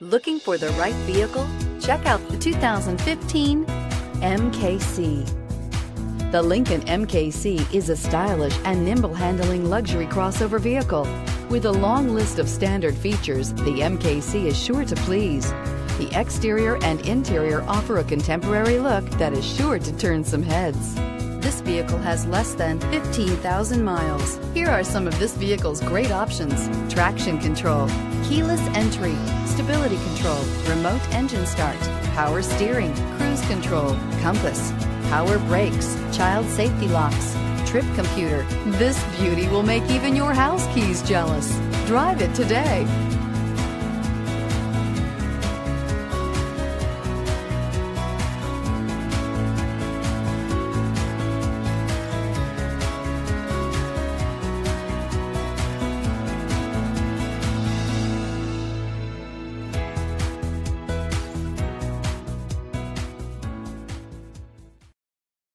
Looking for the right vehicle? Check out the 2015 MKC. The Lincoln MKC is a stylish and nimble handling luxury crossover vehicle. With a long list of standard features, the MKC is sure to please. The exterior and interior offer a contemporary look that is sure to turn some heads. This vehicle has less than 15,000 miles. Here are some of this vehicle's great options: traction control, keyless entry, stability control, remote engine start, power steering, cruise control, compass, power brakes, child safety locks, trip computer. This beauty will make even your house keys jealous. Drive it today.